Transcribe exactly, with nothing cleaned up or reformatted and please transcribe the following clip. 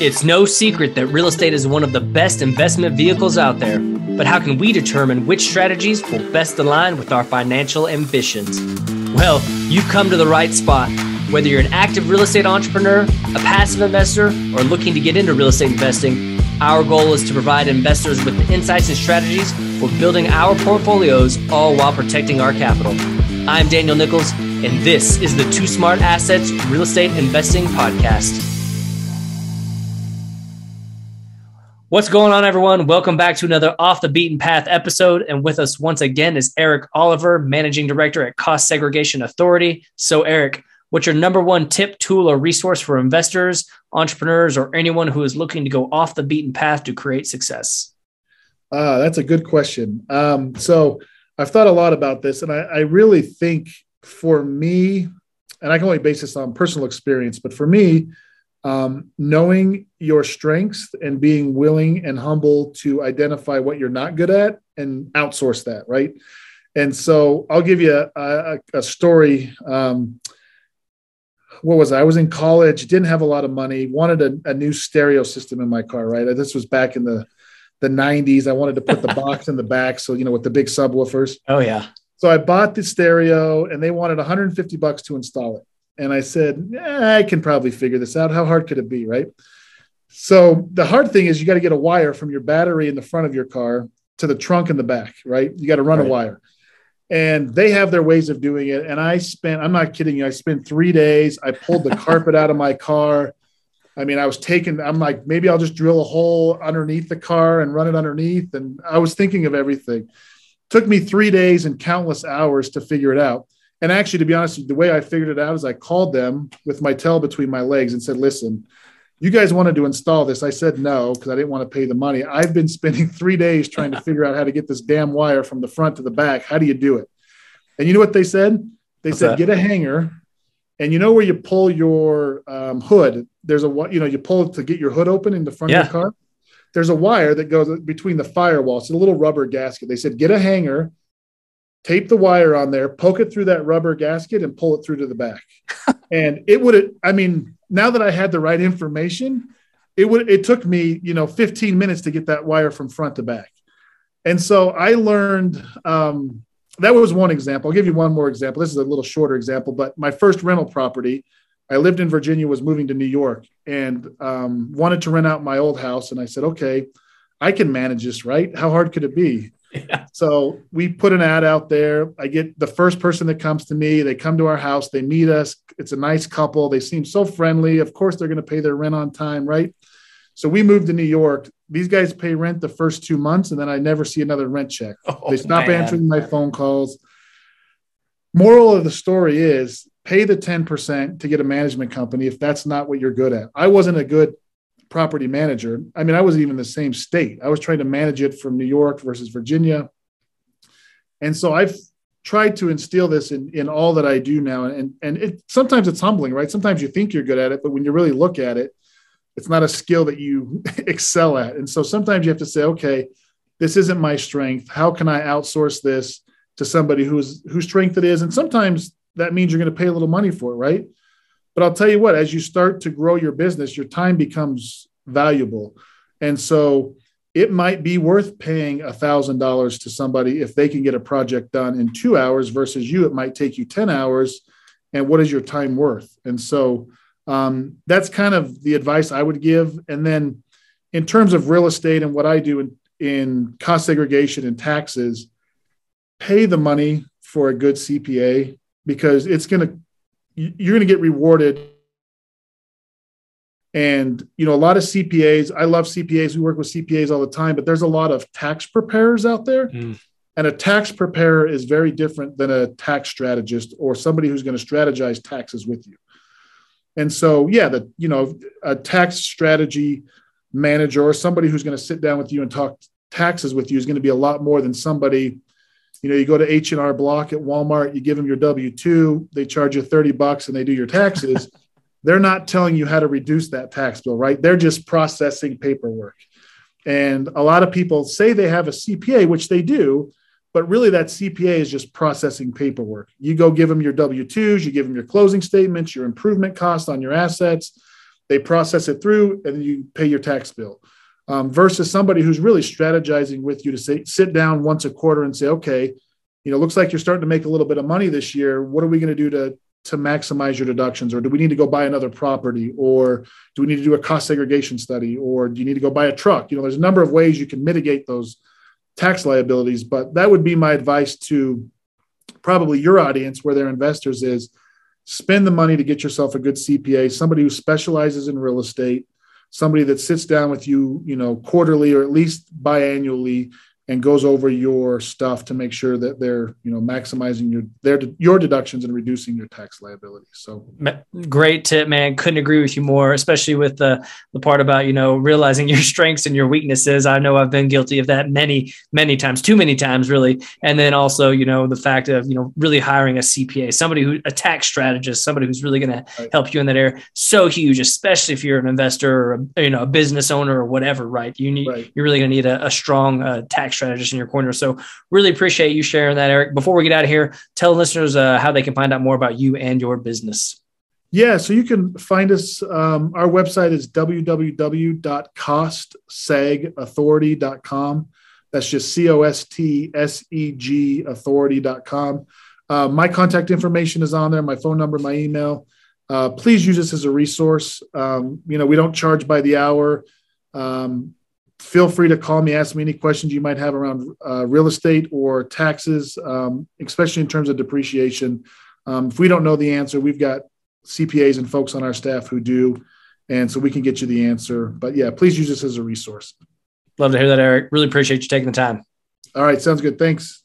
It's no secret that real estate is one of the best investment vehicles out there, but how can we determine which strategies will best align with our financial ambitions? Well, you've come to the right spot. Whether you're an active real estate entrepreneur, a passive investor, or looking to get into real estate investing, our goal is to provide investors with the insights and strategies for building our portfolios, all while protecting our capital. I'm Daniel Nichols, and this is the Two Smart Assets Real Estate Investing Podcast. What's going on, everyone? Welcome back to another Off the Beaten Path episode. And with us once again is Eric Oliver, Managing Director at Cost Segregation Authority. So Eric, what's your number one tip, tool, or resource for investors, entrepreneurs, or anyone who is looking to go off the beaten path to create success? Uh, that's a good question. Um, so I've thought a lot about this, and I, I really think for me, and I can only base this on personal experience, but for me, Um, knowing your strengths and being willing and humble to identify what you're not good at and outsource that, right? And so I'll give you a, a, a story. Um, what was I? I was in college, didn't have a lot of money, wanted a, a new stereo system in my car, right? This was back in the, the nineties. I wanted to put the box in the back. So, you know, with the big subwoofers. Oh, yeah. So I bought the stereo and they wanted one hundred fifty bucks to install it. And I said, eh, I can probably figure this out. How hard could it be, right? So the hard thing is you got to get a wire from your battery in the front of your car to the trunk in the back, right? You got to run right. a wire. And they have their ways of doing it. And I spent, I'm not kidding you, I spent three days. I pulled the carpet out of my car. I mean, I was taking, I'm like, maybe I'll just drill a hole underneath the car and run it underneath. And I was thinking of everything. Took me three days and countless hours to figure it out. And actually, to be honest, the way I figured it out is I called them with my tail between my legs and said, listen, you guys wanted to install this. I said no, because I didn't want to pay the money. I've been spending three days trying to figure out how to get this damn wire from the front to the back. How do you do it? And you know what they said? They What's said, that? Get a hanger. And you know where you pull your um, hood? There's a, you know, you pull it to get your hood open in the front yeah. of your car. There's a wire that goes between the firewall. It's a little rubber gasket. They said, get a hanger. Tape the wire on there, poke it through that rubber gasket and pull it through to the back. And it would have, I mean, now that I had the right information, it would, it took me, you know, fifteen minutes to get that wire from front to back. And so I learned, um, that was one example. I'll give you one more example. This is a little shorter example, but my first rental property, I lived in Virginia, was moving to New York and, um, wanted to rent out my old house. And I said, okay, I can manage this, right? How hard could it be? Yeah. So we put an ad out there. I get the first person that comes to me, they come to our house, they meet us. It's a nice couple. They seem so friendly. Of course, they're going to pay their rent on time, right? So we moved to New York. These guys pay rent the first two months, and then I never see another rent check. Oh, they stop man. answering my phone calls. Moral of the story is pay the ten percent to get a management company if that's not what you're good at. I wasn't a good property manager. I mean, I wasn't even in the same state. I was trying to manage it from New York versus Virginia. And so I've tried to instill this in, in all that I do now. And, and it, sometimes it's humbling, right? Sometimes you think you're good at it, but when you really look at it, it's not a skill that you excel at. And so sometimes you have to say, okay, this isn't my strength. How can I outsource this to somebody who's, whose strength it is? And sometimes that means you're going to pay a little money for it, right? But I'll tell you what, as you start to grow your business, your time becomes valuable. And so it might be worth paying one thousand dollars to somebody if they can get a project done in two hours versus you, it might take you ten hours. And what is your time worth? And so um, that's kind of the advice I would give. And then in terms of real estate and what I do in, in cost segregation and taxes, pay the money for a good C P A because it's going to you're going to get rewarded. And, you know, a lot of C P As, I love C P As. We work with C P As all the time, but there's a lot of tax preparers out there. Mm. And a tax preparer is very different than a tax strategist or somebody who's going to strategize taxes with you. And so, yeah, the, you know, a tax strategy manager or somebody who's going to sit down with you and talk taxes with you is going to be a lot more than somebody. You know, you go to H and R Block at Walmart, you give them your W two, they charge you thirty bucks and they do your taxes. They're not telling you how to reduce that tax bill, right? They're just processing paperwork. And a lot of people say they have a C P A, which they do, but really that C P A is just processing paperwork. You go give them your W twos, you give them your closing statements, your improvement costs on your assets, They process it through and you pay your tax bill, um, versus somebody who's really strategizing with you to say, sit down once a quarter and say, okay, you know, looks like you're starting to make a little bit of money this year. What are we going to do to to maximize your deductions? Or do we need to go buy another property? Or do we need to do a cost segregation study? Or do you need to go buy a truck? You know, there's a number of ways you can mitigate those tax liabilities, but that would be my advice to probably your audience where they're investors is spend the money to get yourself a good C P A, somebody who specializes in real estate, somebody that sits down with you, you know, quarterly or at least biannually and goes over your stuff to make sure that they're, you know, maximizing your, their, your deductions and reducing your tax liability. So great tip, man. Couldn't agree with you more, especially with the, the part about, you know, realizing your strengths and your weaknesses. I know I've been guilty of that many, many times, too many times, really. And then also, you know, the fact of, you know, really hiring a C P A, somebody who, a tax strategist, somebody who's really going right. to help you in that area. So huge, especially if you're an investor or, a, you know, a business owner or whatever, right? You need, right. you're really going to need a, a strong uh, tax strategist in your corner. So really appreciate you sharing that, Eric. Before we get out of here, tell listeners uh, how they can find out more about you and your business. Yeah. So you can find us. Um, our website is w w w dot cost seg authority dot com. That's just C O S T S E G authority dot com. Uh, my contact information is on there. My phone number, my email. Uh, please use this as a resource. Um, you know, we don't charge by the hour. Um, Feel free to call me, ask me any questions you might have around uh, real estate or taxes, um, especially in terms of depreciation. Um, if we don't know the answer, we've got C P As and folks on our staff who do, and so we can get you the answer. But yeah, please use this as a resource. Love to hear that, Eric. Really appreciate you taking the time. All right. Sounds good. Thanks.